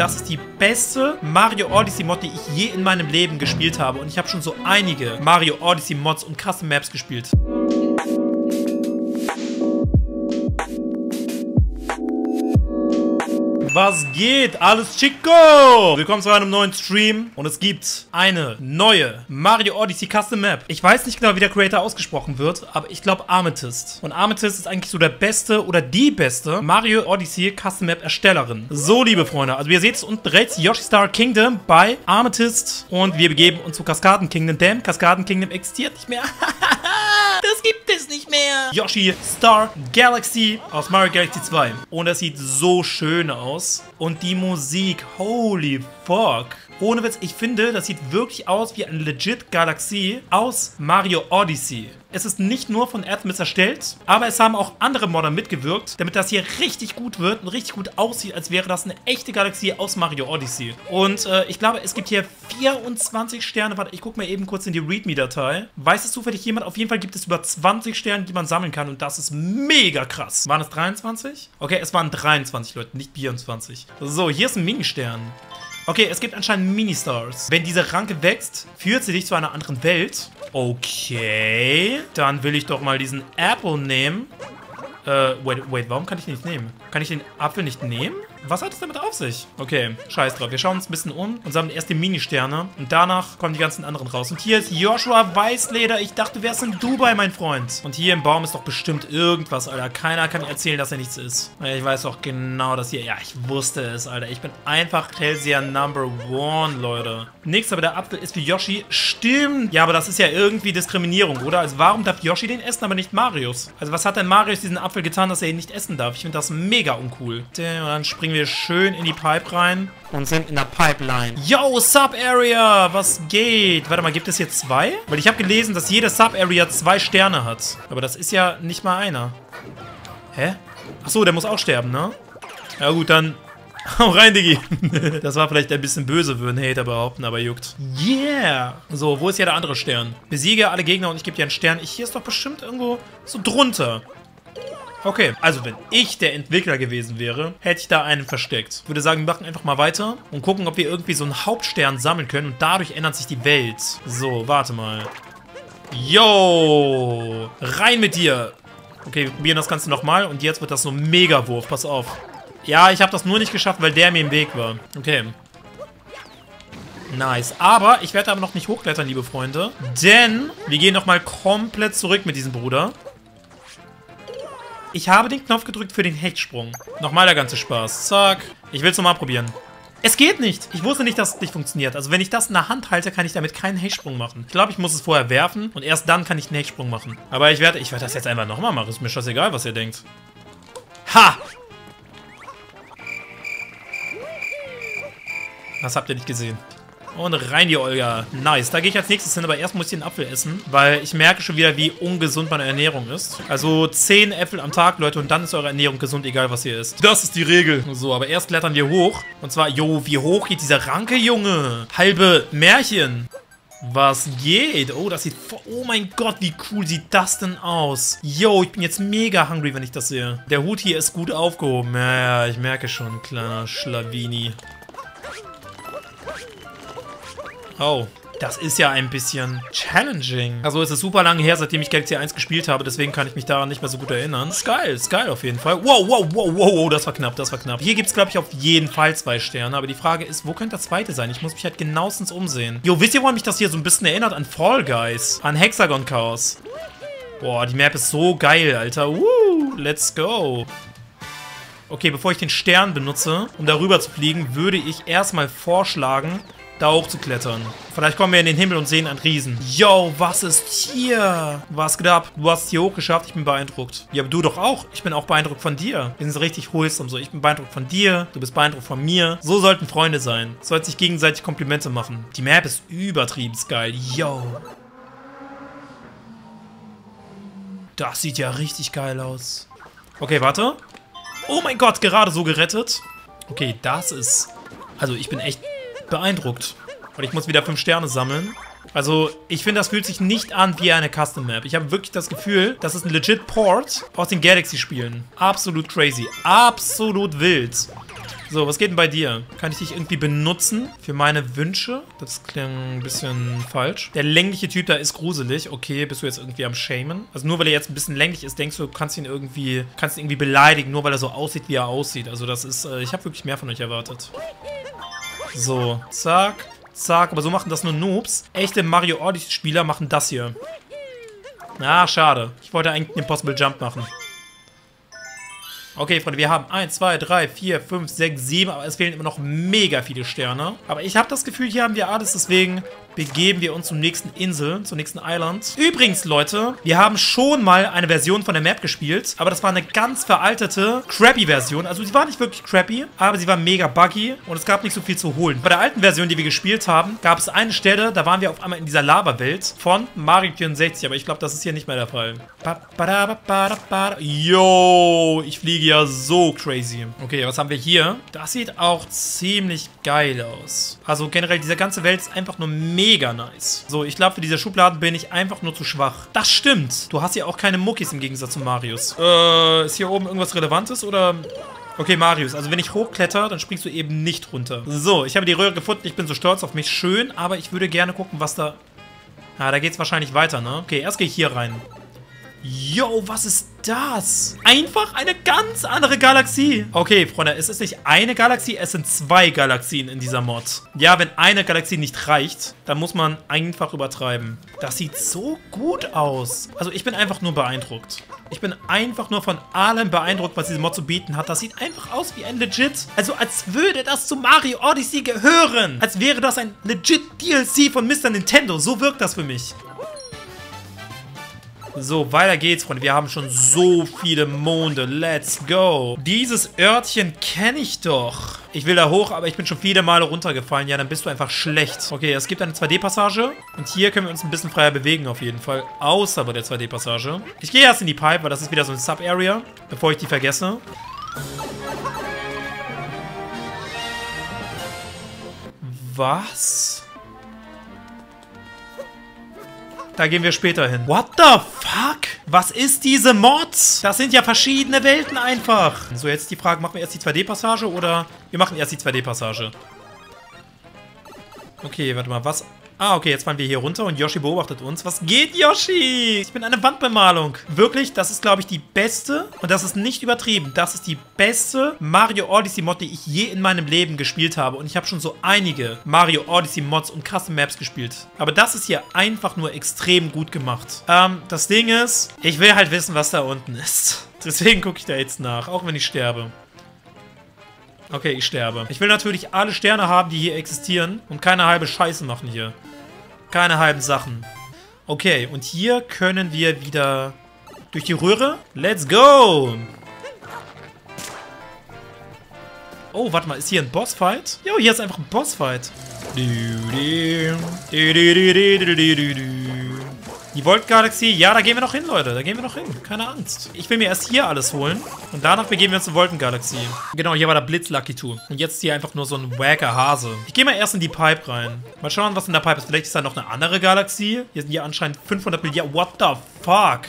das ist die beste Mario Odyssey Mod, die ich je in meinem Leben gespielt habe. Und ich habe schon so einige Mario Odyssey Mods und krasse Maps gespielt. Was geht? Alles Chico! Willkommen zu einem neuen Stream und es gibt eine neue Mario Odyssey Custom Map. Ich weiß nicht genau, wie der Creator ausgesprochen wird, aber ich glaube Amethyst. Und Amethyst ist eigentlich so der beste oder die beste Mario Odyssey Custom Map Erstellerin. So, liebe Freunde, also ihr seht es unten rechts, Yoshi Star Kingdom bei Amethyst und wir begeben uns zu Kaskaden Kingdom. Damn, Kaskaden Kingdom existiert nicht mehr. Das gibt es nicht mehr. Yoshi Star Galaxy aus Mario Galaxy 2. Und das sieht so schön aus. Und die Musik, holy fuck. Ohne Witz, ich finde, das sieht wirklich aus wie eine legit Galaxie aus Mario Odyssey. Es ist nicht nur von Earthmyst erstellt, aber es haben auch andere Modder mitgewirkt, damit das hier richtig gut wird und richtig gut aussieht, als wäre das eine echte Galaxie aus Mario Odyssey. Und ich glaube, es gibt hier 24 Sterne. Warte, ich gucke mal eben kurz in die Readme-Datei. Weiß es zufällig jemand? Auf jeden Fall gibt es über 20 Sterne, die man sammeln kann und das ist mega krass. Waren es 23? Okay, es waren 23, Leute, nicht 24. So, hier ist ein Mini-Stern. Okay, es gibt anscheinend Ministars. Wenn diese Ranke wächst, führt sie dich zu einer anderen Welt. Okay, dann will ich doch mal diesen Apple nehmen. Wait, warum kann ich den nicht nehmen? Kann ich den Apfel nicht nehmen? Was hat es damit auf sich? Okay, scheiß drauf. Wir schauen uns ein bisschen um und sammeln erst die Mini-Sterne. Und danach kommen die ganzen anderen raus. Und hier ist Joshua Weißleder. Ich dachte, du wärst in Dubai, mein Freund. Und hier im Baum ist doch bestimmt irgendwas, Alter. Keiner kann erzählen, dass er nichts ist. Ich weiß doch genau, dass hier... Ja, ich wusste es, Alter. Ich bin einfach Hellseher Number One, Leute. Nix, aber der Apfel ist für Yoshi. Stimmt. Ja, aber das ist ja irgendwie Diskriminierung, oder? Also warum darf Yoshi den essen, aber nicht Marius? Also was hat denn Marius diesen Apfel getan, dass er ihn nicht essen darf? Ich finde das mega uncool. Und dann springen wir schön in die Pipe rein und sind in der Pipeline. Yo, Sub-Area, was geht? Warte mal, gibt es hier zwei? Weil ich habe gelesen, dass jede Sub-Area 2 Sterne hat. Aber das ist ja nicht mal einer. Hä? Achso, der muss auch sterben, ne? Ja gut, dann hau rein, Diggi. Das war vielleicht ein bisschen böse, würden Hater behaupten, aber juckt. Yeah! So, wo ist hier der andere Stern? Besiege alle Gegner und ich gebe dir einen Stern. Hier ist doch bestimmt irgendwo so drunter. Okay, also wenn ich der Entwickler gewesen wäre, hätte ich da einen versteckt. Ich würde sagen, wir machen einfach mal weiter und gucken, ob wir irgendwie so einen Hauptstern sammeln können und dadurch ändert sich die Welt. So, warte mal. Yo, rein mit dir. Okay, wir probieren das Ganze nochmal und jetzt wird das so ein Mega-Wurf, pass auf. Ja, ich habe das nur nicht geschafft, weil der mir im Weg war. Okay. Nice, aber ich werde aber noch nicht hochklettern, liebe Freunde, denn wir gehen nochmal komplett zurück mit diesem Bruder. Ich habe den Knopf gedrückt für den Hechtsprung. Nochmal der ganze Spaß. Zack. Ich will es nochmal probieren. Es geht nicht. Ich wusste nicht, dass es nicht funktioniert. Also wenn ich das in der Hand halte, kann ich damit keinen Hechtsprung machen. Ich glaube, ich muss es vorher werfen und erst dann kann ich einen Hechtsprung machen. Aber ich werde das jetzt einfach nochmal machen. Ist mir scheißegal, was ihr denkt. Ha! Das habt ihr nicht gesehen. Und rein die Olga. Nice. Da gehe ich als nächstes hin, aber erst muss ich den Apfel essen, weil ich merke schon wieder, wie ungesund meine Ernährung ist. Also 10 Äpfel am Tag, Leute, und dann ist eure Ernährung gesund, egal was ihr isst. Das ist die Regel. So, aber erst klettern wir hoch. Und zwar, yo, wie hoch geht dieser Ranke, Junge? Halbe Märchen. Was geht? Oh, das sieht... Oh mein Gott, wie cool sieht das denn aus? Yo, ich bin jetzt mega hungry, wenn ich das sehe. Der Hut hier ist gut aufgehoben. Ja, ich merke schon, kleiner Schlawini. Oh, das ist ja ein bisschen challenging. Also es ist super lange her, seitdem ich Galaxy 1 gespielt habe, deswegen kann ich mich daran nicht mehr so gut erinnern. Ist geil auf jeden Fall. Wow, das war knapp, das war knapp. Hier gibt es, glaube ich, auf jeden Fall 2 Sterne, aber die Frage ist, wo könnte das zweite sein? Ich muss mich halt genauestens umsehen. Jo, wisst ihr, woran mich das hier so ein bisschen erinnert? An Fall Guys, an Hexagon Chaos. Boah, die Map ist so geil, Alter. Let's go. Okay, bevor ich den Stern benutze, um darüber zu fliegen, würde ich erstmal vorschlagen, da hoch zu klettern. Vielleicht kommen wir in den Himmel und sehen einen Riesen. Yo, was ist hier? Was geht ab? Du hast es hier hochgeschafft. Ich bin beeindruckt. Ja, aber du doch auch. Ich bin auch beeindruckt von dir. Wir sind so richtig wholesome so. Ich bin beeindruckt von dir. Du bist beeindruckt von mir. So sollten Freunde sein. Sollten sich gegenseitig Komplimente machen. Die Map ist übertrieben geil. Yo. Das sieht ja richtig geil aus. Okay, warte. Oh mein Gott, gerade so gerettet. Okay, das ist... Also, ich bin echt... beeindruckt. Und ich muss wieder 5 Sterne sammeln. Also, ich finde, das fühlt sich nicht an wie eine Custom Map. Ich habe wirklich das Gefühl, das ist ein legit Port aus den Galaxy-Spielen. Absolut crazy. Absolut wild. So, was geht denn bei dir? Kann ich dich irgendwie benutzen für meine Wünsche? Das klingt ein bisschen falsch. Der längliche Typ da ist gruselig. Okay, bist du jetzt irgendwie am Shamen? Also nur weil er jetzt ein bisschen länglich ist, denkst du, kannst ihn irgendwie beleidigen, nur weil er so aussieht, wie er aussieht. Also das ist, ich habe wirklich mehr von euch erwartet. So, zack, zack. Aber so machen das nur Noobs. Echte Mario Odyssey-Spieler machen das hier. Ah, schade. Ich wollte eigentlich einen Impossible Jump machen. Okay, Freunde, wir haben 1, 2, 3, 4, 5, 6, 7, aber es fehlen immer noch mega viele Sterne. Aber ich habe das Gefühl, hier haben wir alles, deswegen begeben wir uns zur nächsten Insel, zur nächsten Island. Übrigens, Leute, wir haben schon mal eine Version von der Map gespielt, aber das war eine ganz veraltete, crappy Version. Also sie war nicht wirklich crappy, aber sie war mega buggy und es gab nicht so viel zu holen. Bei der alten Version, die wir gespielt haben, gab es eine Stelle, da waren wir auf einmal in dieser Lava-Welt von Mario 64, aber ich glaube, das ist hier nicht mehr der Fall. Yo, ich fliege ja so crazy. Okay, was haben wir hier? Das sieht auch ziemlich geil aus. Also generell, diese ganze Welt ist einfach nur mega nice. So, ich glaube, für diese Schubladen bin ich einfach nur zu schwach. Das stimmt. Du hast hier auch keine Muckis im Gegensatz zu Marius. Ist hier oben irgendwas Relevantes oder... Okay, Marius, also wenn ich hochkletter, dann springst du eben nicht runter. So, ich habe die Röhre gefunden. Ich bin so stolz auf mich. Schön, aber ich würde gerne gucken, was da... Ah, da geht's wahrscheinlich weiter, ne? Okay, erst gehe ich hier rein. Yo, was ist das? Einfach eine ganz andere Galaxie. Okay, Freunde, es ist nicht eine Galaxie, es sind zwei Galaxien in dieser Mod. Ja, wenn eine Galaxie nicht reicht, dann muss man einfach übertreiben. Das sieht so gut aus. Also ich bin einfach nur beeindruckt. Ich bin einfach nur von allem beeindruckt, was diese Mod zu bieten hat. Das sieht einfach aus wie ein legit... Also als würde das zu Mario Odyssey gehören. Als wäre das ein legit DLC von Mr. Nintendo. So wirkt das für mich. So, weiter geht's, Freunde. Wir haben schon so viele Monde. Let's go. Dieses Örtchen kenne ich doch. Ich will da hoch, aber ich bin schon viele Male runtergefallen. Ja, dann bist du einfach schlecht. Okay, es gibt eine 2D-Passage. Und hier können wir uns ein bisschen freier bewegen auf jeden Fall. Außer bei der 2D-Passage. Ich gehe erst in die Pipe, weil das ist wieder so ein Sub-Area. Bevor ich die vergesse. Was? Da gehen wir später hin. What the fuck? Was ist diese Mod? Das sind ja verschiedene Welten einfach. So, jetzt die Frage, machen wir erst die 2D-Passage oder... Wir machen erst die 2D-Passage. Okay, warte mal, was... Ah, okay, jetzt fahren wir hier runter und Yoshi beobachtet uns. Was geht, Yoshi? Ich bin eine Wandbemalung. Wirklich, das ist, glaube ich, die beste, und das ist nicht übertrieben, das ist die beste Mario Odyssey-Mod, die ich je in meinem Leben gespielt habe. Und ich habe schon so einige Mario Odyssey-Mods und Custom Maps gespielt. Aber das ist hier einfach nur extrem gut gemacht. Das Ding ist, ich will halt wissen, was da unten ist. Deswegen gucke ich da jetzt nach, auch wenn ich sterbe. Okay, ich sterbe. Ich will natürlich alle Sterne haben, die hier existieren und keine halbe Scheiße machen hier. Keine halben Sachen. Okay, und hier können wir wieder durch die Röhre. Let's go! Oh, warte mal, ist hier ein Bossfight? Jo, hier ist einfach ein Bossfight. Die Volt-Galaxie, ja, da gehen wir noch hin, Leute. Da gehen wir noch hin, keine Angst. Ich will mir erst hier alles holen und danach begeben wir uns zur Wolken-Galaxie. Genau, hier war der Blitz-Lucky-Two. Und jetzt ist hier einfach nur so ein wacker Hase. Ich gehe mal erst in die Pipe rein. Mal schauen, was in der Pipe ist. Vielleicht ist da noch eine andere Galaxie. Hier sind hier anscheinend 500 Milliarden. What the fuck?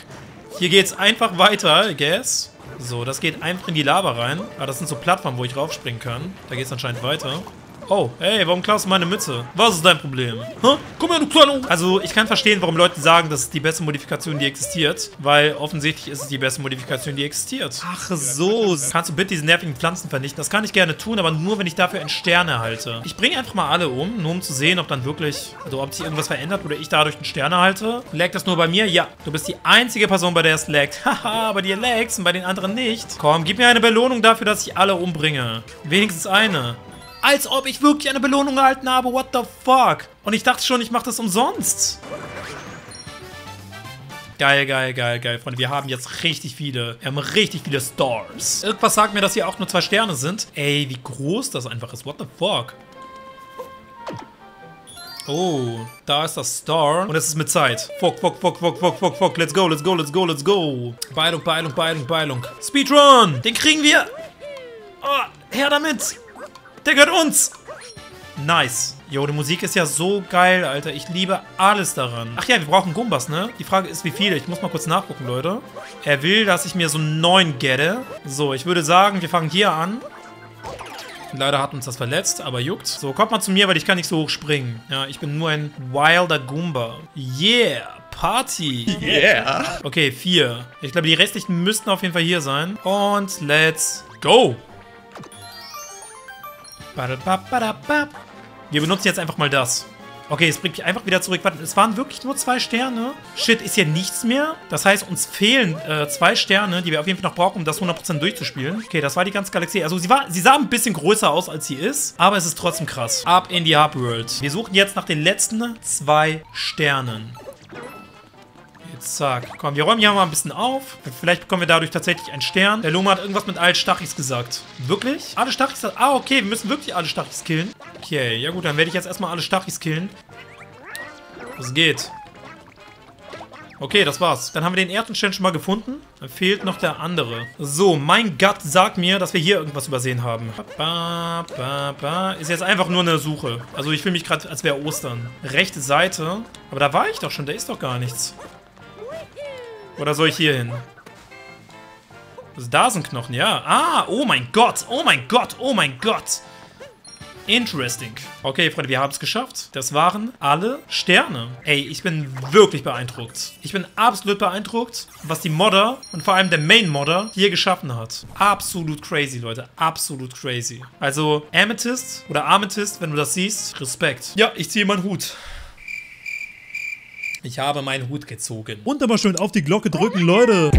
Hier geht's einfach weiter, I guess. So, das geht einfach in die Lava rein. Ah, das sind so Plattformen, wo ich raufspringen kann. Da geht's anscheinend weiter. Oh, hey, warum klaust du meine Mütze? Was ist dein Problem? Hä? Guck mal, du kleiner... Also, ich kann verstehen, warum Leute sagen, das ist die beste Modifikation, die existiert. Weil offensichtlich ist es die beste Modifikation, die existiert. Ach so. Kannst du bitte diese nervigen Pflanzen vernichten? Das kann ich gerne tun, aber nur, wenn ich dafür einen Stern erhalte. Ich bringe einfach mal alle um, nur um zu sehen, ob dann wirklich... Also, ob sich irgendwas verändert oder ich dadurch einen Stern erhalte. Laggt das nur bei mir? Ja. Du bist die einzige Person, bei der es laggt. Haha, bei dir laggt und bei den anderen nicht. Komm, gib mir eine Belohnung dafür, dass ich alle umbringe. Wenigstens eine. Als ob ich wirklich eine Belohnung erhalten habe. What the fuck? Und ich dachte schon, ich mache das umsonst. Geil, geil, geil, geil, Freunde. Wir haben jetzt richtig viele. Wir haben richtig viele Stars. Irgendwas sagt mir, dass hier auch nur 2 Sterne sind. Ey, wie groß das einfach ist. What the fuck? Oh, da ist das Star. Und es ist mit Zeit. Fuck, fuck, fuck, fuck, fuck, fuck, fuck. Let's go, let's go, let's go, let's go. Beilung, Beilung, Beilung, Beilung. Speedrun! Den kriegen wir. Oh, her damit. Der gehört uns! Nice. Jo, die Musik ist ja so geil, Alter. Ich liebe alles daran. Ach ja, wir brauchen Gumbas, ne? Die Frage ist, wie viele? Ich muss mal kurz nachgucken, Leute. Er will, dass ich mir so 9 gette. So, ich würde sagen, wir fangen hier an. Leider hat uns das verletzt, aber juckt. So, kommt mal zu mir, weil ich kann nicht so hoch springen. Ja, ich bin nur ein wilder Goomba. Yeah! Party. Yeah. Okay, 4. Ich glaube, die restlichen müssten auf jeden Fall hier sein. Und let's go. Wir benutzen jetzt einfach mal das. Okay, es bringt mich einfach wieder zurück. Warte, es waren wirklich nur 2 Sterne. Shit, ist hier nichts mehr. Das heißt, uns fehlen 2 Sterne, die wir auf jeden Fall noch brauchen, um das 100% durchzuspielen. Okay, das war die ganze Galaxie. Also sie sah ein bisschen größer aus, als sie ist. Aber es ist trotzdem krass. Ab in die Hub World. Wir suchen jetzt nach den letzten 2 Sternen. Zack. Komm, wir räumen hier mal ein bisschen auf. Vielleicht bekommen wir dadurch tatsächlich einen Stern. Der Loma hat irgendwas mit allen Stachis gesagt. Wirklich? Alle Stachis? Ah, okay. Wir müssen wirklich alle Stachis killen. Okay, ja gut. Dann werde ich jetzt erstmal alle Stachis killen. Das geht. Okay, das war's. Dann haben wir den ersten Stern schon mal gefunden. Dann fehlt noch der andere. So, mein Gott sagt mir, dass wir hier irgendwas übersehen haben. Ist jetzt einfach nur eine Suche. Also ich fühle mich gerade, als wäre Ostern. Rechte Seite. Aber da war ich doch schon. Da ist doch gar nichts. Oder soll ich hier hin? Also da sind Knochen, ja. Ah, oh mein Gott, oh mein Gott, oh mein Gott. Interesting. Okay, Freunde, wir haben es geschafft. Das waren alle Sterne. Ey, ich bin wirklich beeindruckt. Ich bin absolut beeindruckt, was die Modder und vor allem der Main-Modder hier geschaffen hat. Absolut crazy, Leute. Absolut crazy. Also Amethyst oder Amethyst, wenn du das siehst, Respekt. Ja, ich ziehe meinen Hut. Ich habe meinen Hut gezogen. Und aber schön auf die Glocke drücken, Leute.